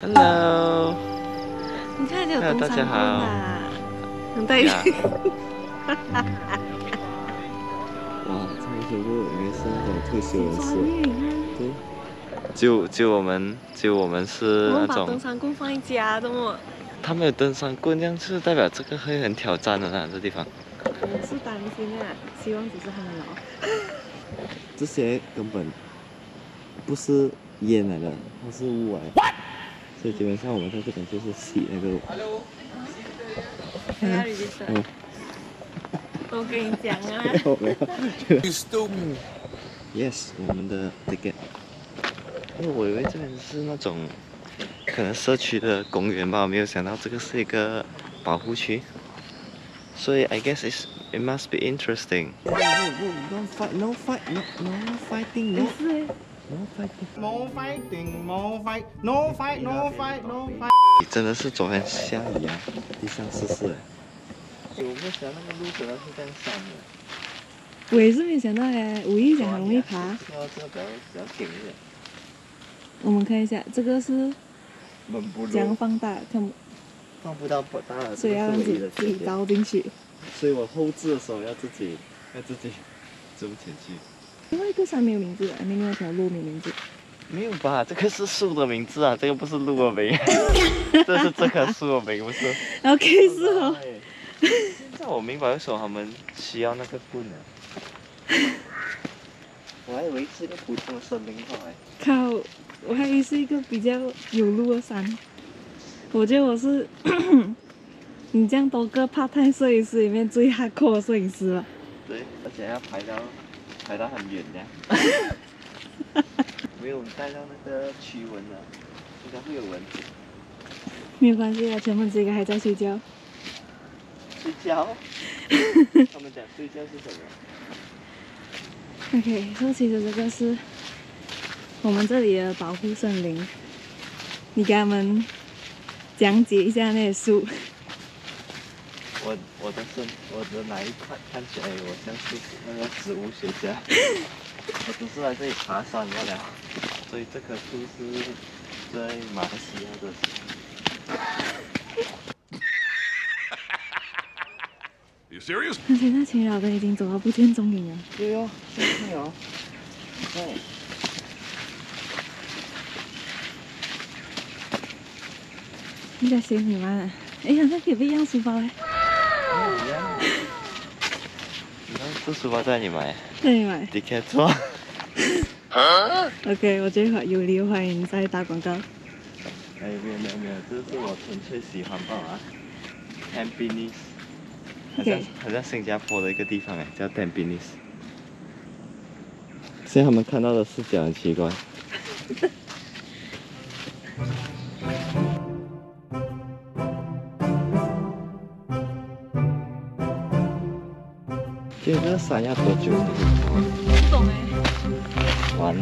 Hello， 你看就有东山哥啦，很带劲。哇，唱一首歌，原声的特写人士。对，只有我们是那种。我们把登山棍放一家的嘛。他们有登山棍，这样是代表这个会很挑战的啦，这地方。我是担心啊，希望只是他们老。这些根本不是烟来的，它是雾来的。 所以基本上我们在这边就是洗那个。嗯。我跟你讲啊。Yes， 我们的 ticket。因为我以为这边是那种可能社区的公园吧，没有想到这个是一个保护区。所以 I guess it must be interesting。No fighting. No fighting. 真的是昨天下雨啊，地上湿湿的。我没想到那个路可能是这样上的。我也是没想到哎，无意想很容易爬。这个比较紧一点。我们看一下，这个是怎样放大？看放不到不大了，所以要自己刀进去。所以我后置的时候要自己走前去。 另外一个山没有名字，另外一条路没有名字。没有吧？这个是树的名字啊，这个不是路的名，这是这棵树的名，不是。OK， 是哦。现在我明白为什么他们需要那个棍了、啊。我还以为是一个普通的森林跑哎。靠！我还以为是一个比较有路的山。我觉得我是你这样多个part-time摄影师里面最hardcore的摄影师了。对，而且要排到很远的，没有带到那个驱蚊的，应该会有蚊子。没有关系啊，陈梦这个还在睡觉。睡觉？他们讲睡觉是什么 ？OK， 所以其实这个是我们这里的保护森林，你给他们讲解一下那些树。我的哪一块看起来我像是那个植物学家？我只是来这里爬山罢了。所以这棵树是在马来西亚的树。You serious？ 而且那群老的已经走到不见踪影了。对哦，对哦。对。你在写你妈呢？哎呀，那可以不一样书包哎。 这书包在你买？在你买。你看错。OK， 我这一会有理欢迎再打广告。哎，没有，这是我纯粹喜欢吧啊。Tampines， 好像新加坡的一个地方哎，叫 Tampines。现在他们看到的视角很奇怪。这个山要多久？不懂哎。完了。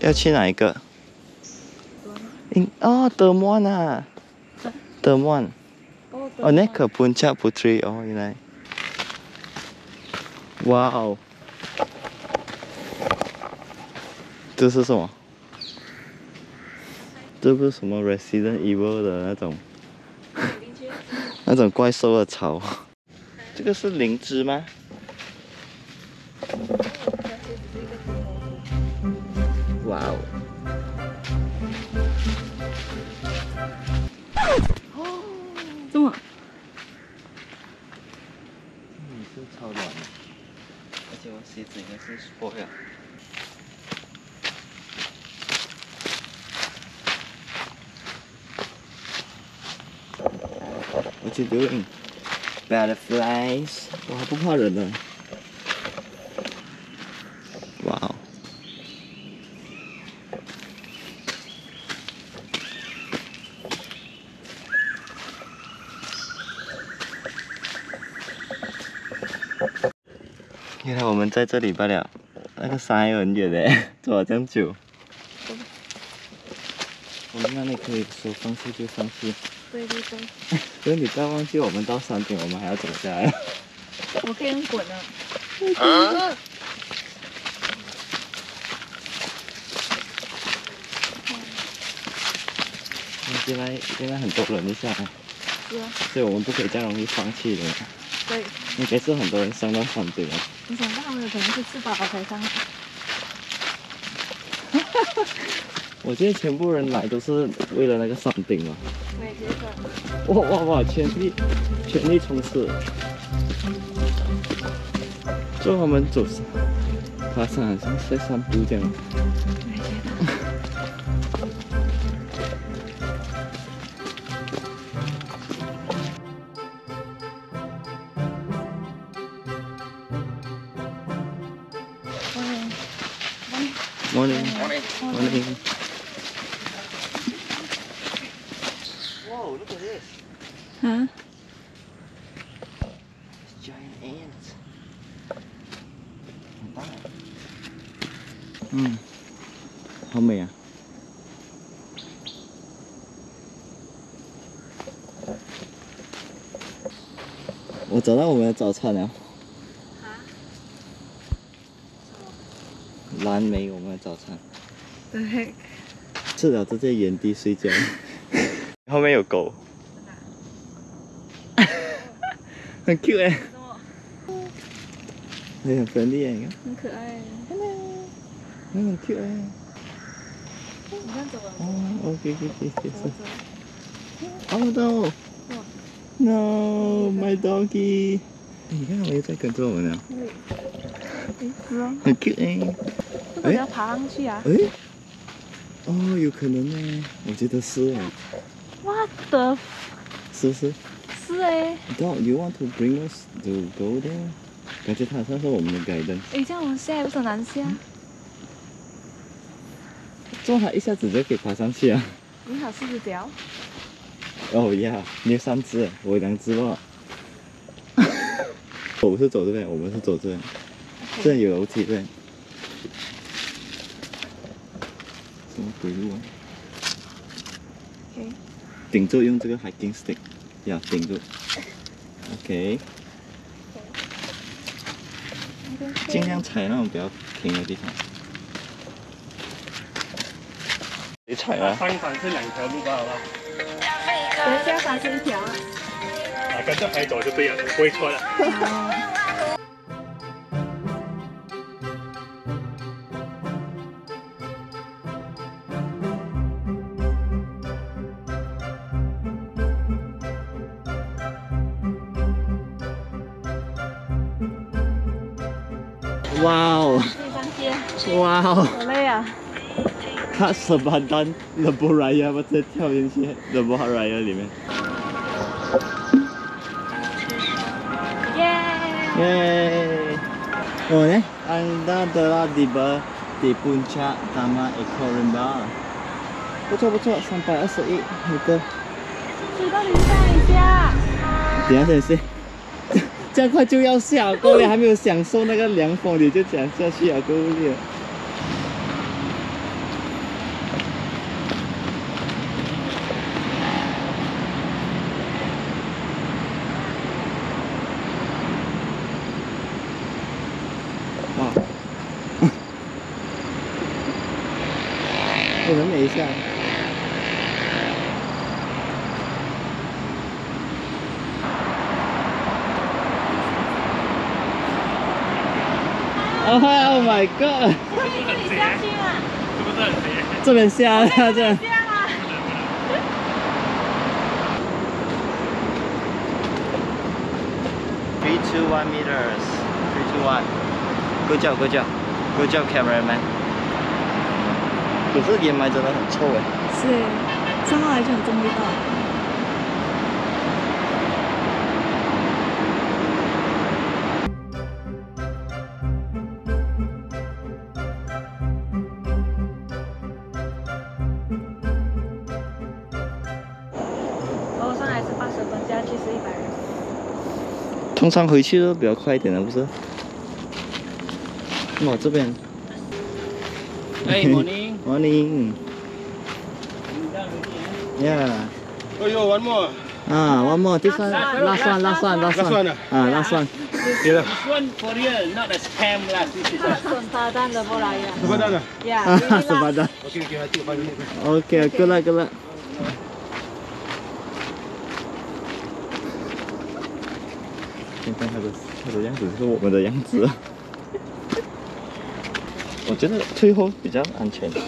要去哪一个？哦，德莫啊，德莫。哦，那个Puncak Puteri哦，原来。哇哦！这是什么？这不是什么 Resident Evil 的那种。 那种怪兽的草，这个是灵芝吗？哇哦！哦，这么？你是超暖的，而且我鞋子应该是破了。 What you doing? Butterflies. 哇，不怕人了。哇哦！原来我们在这里罢了。那个山还很远嘞，走了这么久。我们那里可以说放弃就放弃。 所以你不要忘记，我们到山顶，我们还要走下来。我可以用滚啊！应该很多人一下来，是啊，所以我们不可以这样容易放弃的。对，应该是很多人伤到船嘴了。你想到他们可能是吃饱了才伤。我觉得全部人来都是为了那个山顶嘛。对，这个。哇哇哇！全力冲刺，就他们走爬山，好像是在散步这样。没觉得。Morning. Whoa, look at this. Huh? It's giant ants. Hmm. How many? I found our breakfast. 蓝莓，我们的早餐。对，吃了就在原地睡觉。后面有狗。很 cute 哎。你很粉嫩哎。很可爱。你很 cute 哎。你看走了。哦 ，OK。Oh no! No, my doggy. 你看，我又在跟着我们了。很 cute 哎。我要爬上去啊！哎，哦，有可能呢，我觉得是哎。What the？ 是不是？是哎。Do you want to bring us to go there？ 感觉他好像是我们的 guide。哎，这样我们下也不是很难下。做他一下子就可以爬上去啊！你好，四只脚。哦呀，你有三只，我有2只了。狗是走这边，我们是走这边，这有楼梯对。什么鬼路啊？ OK。顶住，用这个 hiking stick， 呀，顶住。OK。尽量踩那种比较平的地方。你踩啊？相反是2条路吧，好吧？等一下，反是1条啊。啊，跟着拍走就对了，不会错了。哇哦！好累啊！他Sempadan Lebuh Raya，我直接跳进去Lebuh Raya里面。耶！Oh ni anda telah tiba di puncak Taman Eco Rimba。不错，321米。你到底站一下？等一下，这样快就要下够了，还没有享受那个凉风，你就想下去啊，够了。 下。Oh my god！ 你下去吗？是不是很斜？这边下了，这。321 meters. 321. Good job, cameraman. 可是掩埋真的很臭哎！是，上来就有这种味道。我上来是80分，下去是120。通常回去都比较快一点的，不是？哇，这边。哎，Morning. Yeah. Oh, yo, one more. Ah, one more. This one, last one. Ah, last one. This one for real, not a scam lah. This is Sempadan Lebuh Raya. Sempadan. Yeah. Sempadan. Okay, good luck. 现在它的样子是我们的样子。我觉得退后比较安全。OK，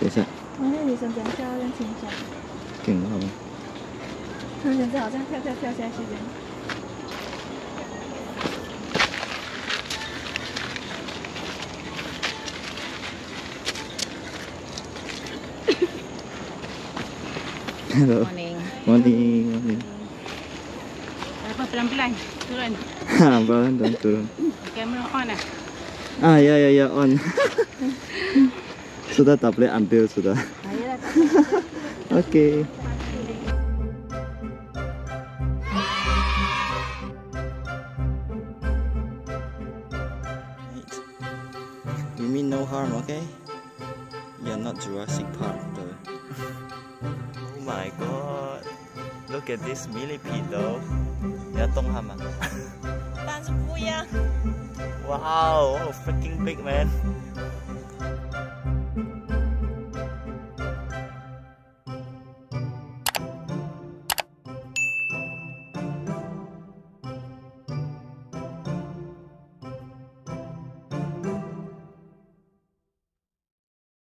等一下。我看女生比较漂亮，挺爽。挺好吗？她现在好像跳下去的。 Hello. Morning. Morning. Apa pelan-pelan turun. Ha, pelan-pelan turun. Kamera on ah? Ah, ya on. Sudah tak boleh ambil sudah. Ayalah tak. Okey. You mean no harm, okay? You're not Jurassic Park though. Oh my god! Look at this millipede though. 要动它吗？但是不一样。Wow, freaking big man!